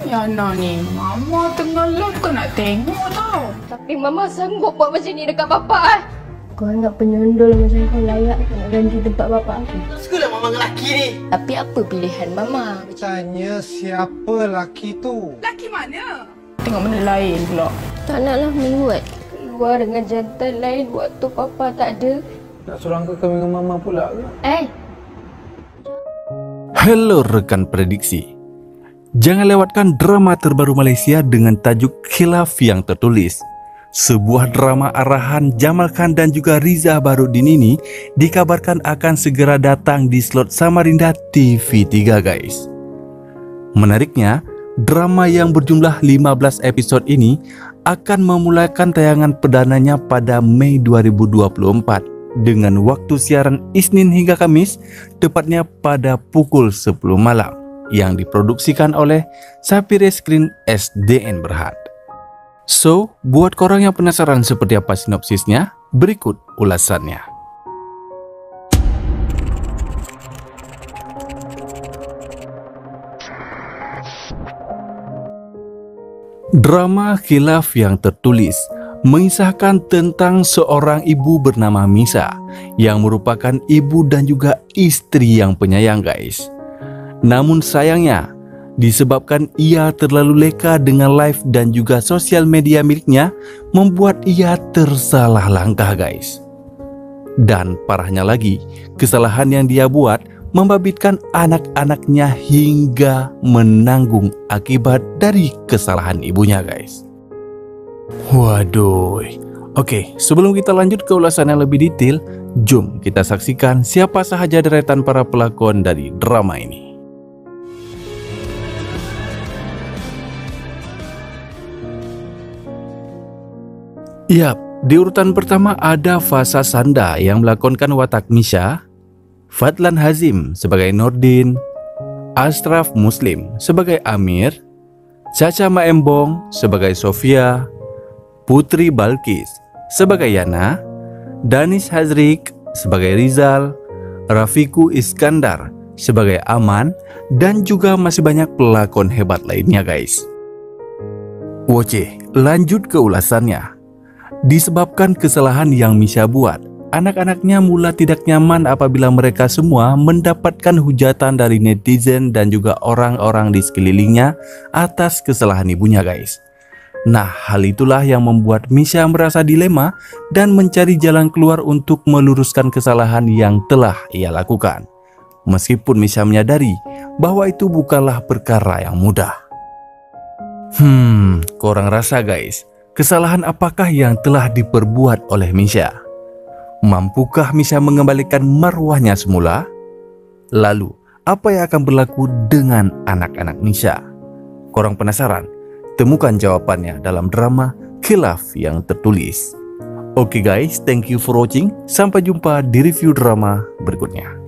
Ya Ana ni, Mama tenggelam ke nak tengok tau. Tapi Mama sanggup buat macam ni dekat bapak eh. Kau anggap penyondol macam kau layak nak ganti tempat bapak aku. Tak sukalah Mama lelaki ni. Tapi apa pilihan Mama? Tanya siapa lelaki tu? Lelaki mana? Tengok benda lain pula. Tak naklah mewat. Keluar dengan jantan lain waktu papa tak ada. Nak seorang ke dengan Mama pula ke? Eh. Hello rekan prediksi. Jangan lewatkan drama terbaru Malaysia dengan tajuk Khilaf Yang Tertulis. Sebuah drama arahan Jamal Khan dan juga Riza Barudin ini dikabarkan akan segera datang di slot Samarinda TV3 guys. Menariknya, drama yang berjumlah 15 episod ini akan memulakan tayangan perdananya pada Mei 2024 dengan waktu siaran Isnin hingga Kamis, tepatnya pada pukul 10 malam. Yang diproduksikan oleh Sapphire Screen SDN Berhad. So, buat korang yang penasaran seperti apa sinopsisnya, berikut ulasannya. Drama Khilaf Yang Tertulis mengisahkan tentang seorang ibu bernama Misa yang merupakan ibu dan juga istri yang penyayang guys. Namun sayangnya, disebabkan ia terlalu leka dengan live dan juga sosial media miliknya, membuat ia tersalah langkah guys. Dan parahnya lagi, kesalahan yang dia buat membabitkan anak-anaknya hingga menanggung akibat dari kesalahan ibunya guys. Waduh. Oke, sebelum kita lanjut ke ulasan yang lebih detail, jom kita saksikan siapa sahaja deretan para pelakon dari drama ini. Yap, di urutan pertama ada Fasha Sandha yang melakonkan watak Misha, Fadlan Hazim sebagai Nordin, Ashraf Muslim sebagai Amir, Caca Maembong sebagai Sofia, Puteri Balqis sebagai Yana, Danis Hazrik sebagai Rizal, Rafiku Iskandar sebagai Aman, dan juga masih banyak pelakon hebat lainnya guys. Oke, lanjut ke ulasannya. Disebabkan kesalahan yang Misha buat, anak-anaknya mula tidak nyaman apabila mereka semua mendapatkan hujatan dari netizen dan juga orang-orang di sekelilingnya atas kesalahan ibunya guys. Nah, hal itulah yang membuat Misha merasa dilema dan mencari jalan keluar untuk meluruskan kesalahan yang telah ia lakukan. Meskipun Misha menyadari bahwa itu bukanlah perkara yang mudah. Korang rasa guys? Kesalahan apakah yang telah diperbuat oleh Misha? Mampukah Misha mengembalikan marwahnya semula? Lalu, apa yang akan berlaku dengan anak-anak Misha? Korang penasaran? Temukan jawabannya dalam drama Khilaf Yang Tertulis. Oke guys, thank you for watching. Sampai jumpa di review drama berikutnya.